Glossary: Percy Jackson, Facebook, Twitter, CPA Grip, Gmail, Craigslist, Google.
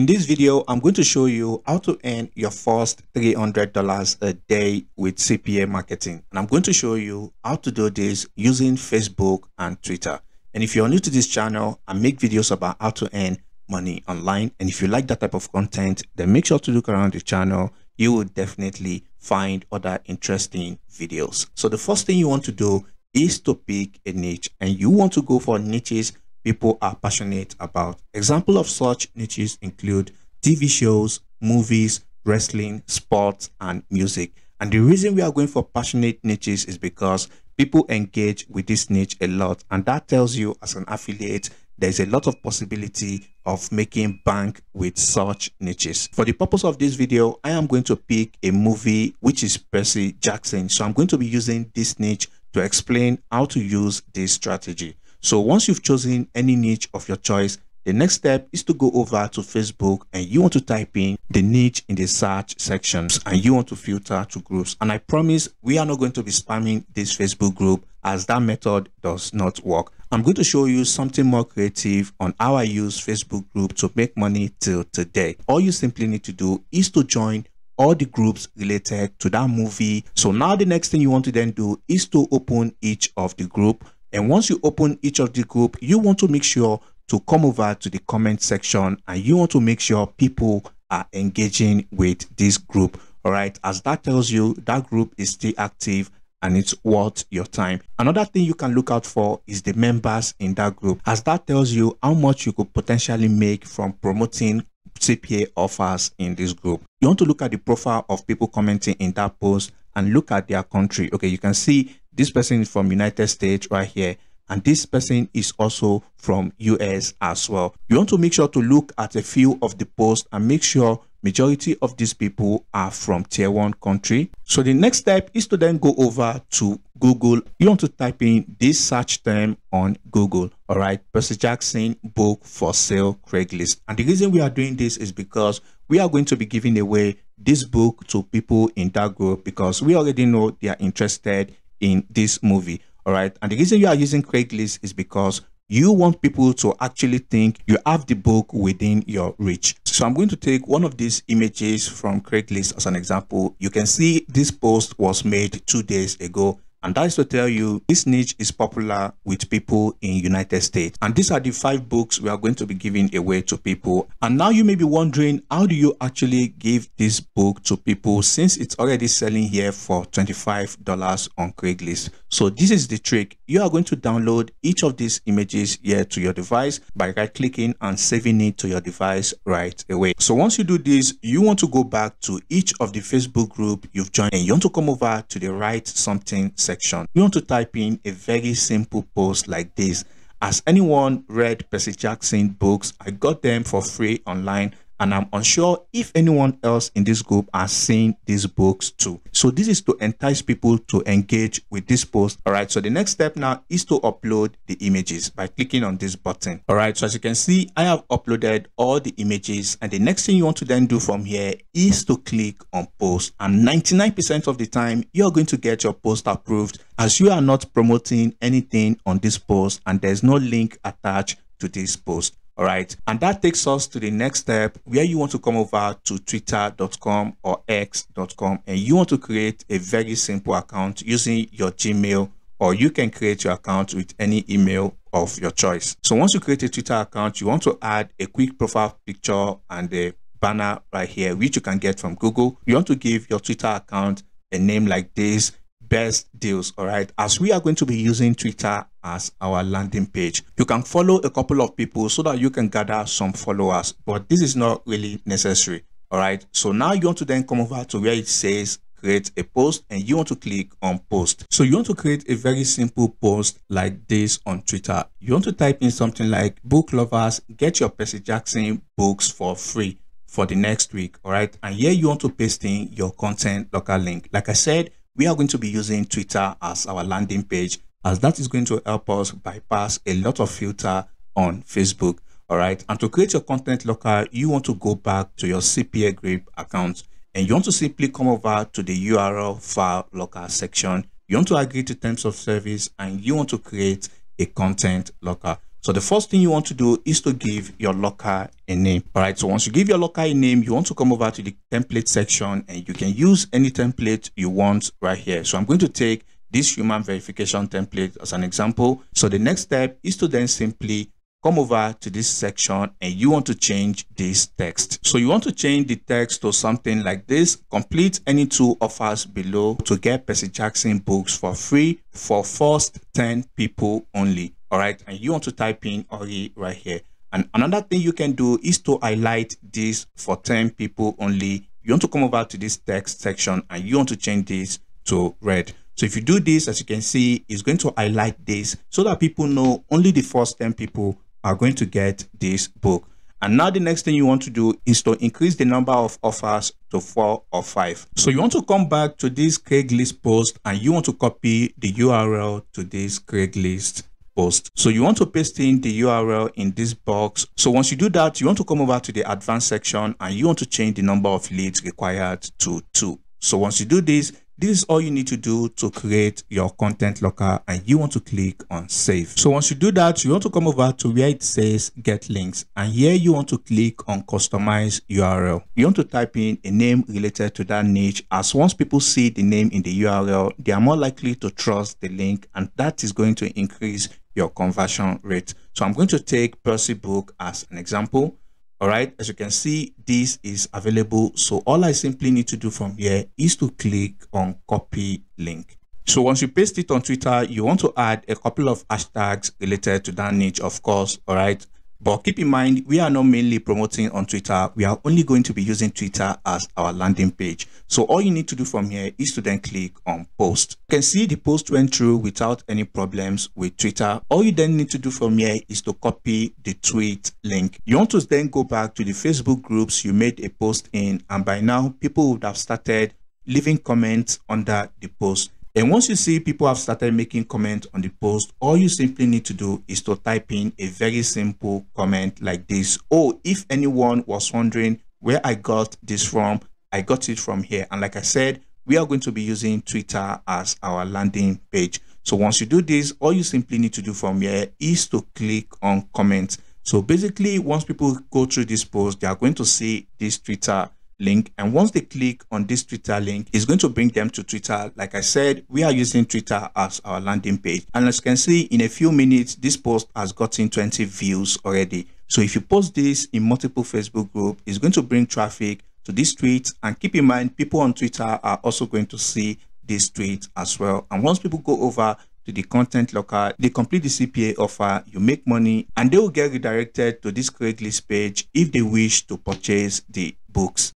In this video, I'm going to show you how to earn your first $300 a day with CPA marketing. And I'm going to show you how to do this using Facebook and Twitter. And if you're new to this channel, I make videos about how to earn money online. And if you like that type of content, then make sure to look around the channel. You will definitely find other interesting videos. So the first thing you want to do is to pick a niche, and you want to go for niches people are passionate about. Example of such niches include TV shows, movies, wrestling, sports, and music. And the reason we are going for passionate niches is because people engage with this niche a lot, and that tells you as an affiliate there's a lot of possibility of making bank with such niches. For the purpose of this video, I am going to pick a movie which is Percy Jackson. So I'm going to be using this niche to explain how to use this strategy. So once you've chosen any niche of your choice, the next step is to go over to Facebook, and you want to type in the niche in the search sections, and you want to filter to groups. And I promise we are not going to be spamming this Facebook group, as that method does not work. I'm going to show you something more creative on how I use Facebook group to make money till today. All you simply need to do is to join all the groups related to that movie. So now the next thing you want to then do is to open each of the group. And once you open each of the group, you want to make sure to come over to the comment section, and you want to make sure people are engaging with this group. All right, as that tells you that group is still active and it's worth your time. Another thing you can look out for is the members in that group, as that tells you how much you could potentially make from promoting CPA offers in this group. You want to look at the profile of people commenting in that post and look at their country. Okay, you can see this person is from United States right here, and this person is also from US as well. You want to make sure to look at a few of the posts and make sure majority of these people are from tier 1 country. So the next step is to then go over to Google. You want to type in this search term on Google. All right, Percy Jackson book for sale Craigslist. And the reason we are doing this is because we are going to be giving away this book to people in that group, because we already know they are interested in this movie. All right, and the reason you are using Craigslist is because you want people to actually think you have the book within your reach. So I'm going to take one of these images from Craigslist as an example. You can see this post was made 2 days ago, and that is to tell you this niche is popular with people in United States. And these are the 5 books we are going to be giving away to people. And now you may be wondering, how do you actually give this book to people since it's already selling here for $25 on Craigslist? So this is the trick. You are going to download each of these images here to your device by right clicking and saving it to your device right away. So once you do this, you want to go back to each of the Facebook group you've joined, and you want to come over to the write something section. You want to type in a very simple post like this: has anyone read Percy Jackson books? I got them for free online, and I'm unsure if anyone else in this group has seen these books too. So this is to entice people to engage with this post. All right, so the next step now is to upload the images by clicking on this button. All right, so as you can see, I have uploaded all the images, and the next thing you want to then do from here is to click on post. And 99% of the time, you're going to get your post approved, as you are not promoting anything on this post and there's no link attached to this post. All right, and that takes us to the next step, where you want to come over to twitter.com or x.com, and you want to create a very simple account using your Gmail, or you can create your account with any email of your choice. So once you create a Twitter account, you want to add a quick profile picture and a banner right here, which you can get from Google. You want to give your Twitter account a name like this: best deals. All right, as we are going to be using Twitter as our landing page, you can follow a couple of people so that you can gather some followers, but this is not really necessary. All right, so now you want to then come over to where it says create a post, and you want to click on post. So you want to create a very simple post like this on Twitter. You want to type in something like, book lovers, get your Percy Jackson books for free for the next week. All right, and here you want to paste in your content local link. Like I said, we are going to be using Twitter as our landing page, as that is going to help us bypass a lot of filter on Facebook. All right, and to create your content local, you want to go back to your CPA Grip account, and you want to simply come over to the URL file local section. You want to agree to terms of service, and you want to create a content local. So the first thing you want to do is to give your locker a name. All right, so once you give your locker a name, you want to come over to the template section and you can use any template you want right here. So I'm going to take this human verification template as an example. So the next step is to then simply come over to this section and you want to change this text. So you want to change the text to something like this: complete any two offers below to get Percy Jackson books for free for first 10 people only. All right, and you want to type in Ori right here. And another thing you can do is to highlight this for 10 people only. You want to come over to this text section and you want to change this to red. So if you do this, as you can see, it's going to highlight this so that people know only the first 10 people are going to get this book. And now the next thing you want to do is to increase the number of offers to 4 or 5. So you want to come back to this Craigslist post and you want to copy the URL to this Craigslist post. So you want to paste in the URL in this box. So once you do that, you want to come over to the advanced section and you want to change the number of leads required to 2. So once you do this, this is all you need to do to create your content locker and you want to click on save. So once you do that, you want to come over to where it says get links and here you want to click on customize URL. You want to type in a name related to that niche, as once people see the name in the URL, they are more likely to trust the link and that is going to increase your conversion rate. So I'm going to take Percy book as an example. All right, as you can see, this is available. So all I simply need to do from here is to click on copy link. So once you paste it on Twitter, you want to add a couple of hashtags related to that niche, of course. All right, but keep in mind, we are not mainly promoting on Twitter. We are only going to be using Twitter as our landing page. So all you need to do from here is to then click on post. You can see the post went through without any problems with Twitter. All you then need to do from here is to copy the tweet link. You want to then go back to the Facebook groups you made a post in, and by now people would have started leaving comments under the post. And once you see people have started making comments on the post, all you simply need to do is to type in a very simple comment like this: oh, if anyone was wondering where I got this from, I got it from here. And like I said, we are going to be using Twitter as our landing page. So once you do this, all you simply need to do from here is to click on comments. So basically, once people go through this post, they are going to see this Twitter link, and once they click on this Twitter link, it's going to bring them to Twitter. Like I said, we are using Twitter as our landing page, and as you can see, in a few minutes this post has gotten 20 views already. So if you post this in multiple Facebook group, it's going to bring traffic to this tweet, and keep in mind, people on Twitter are also going to see this tweet as well. And once people go over to the content locker, they complete the CPA offer, you make money, and they will get redirected to this Craigslist page if they wish to purchase the books.